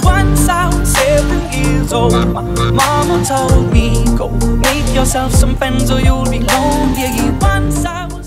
Once I was 7 years old, my mama told me, go make yourself some friends or you'll be lonely. Once I was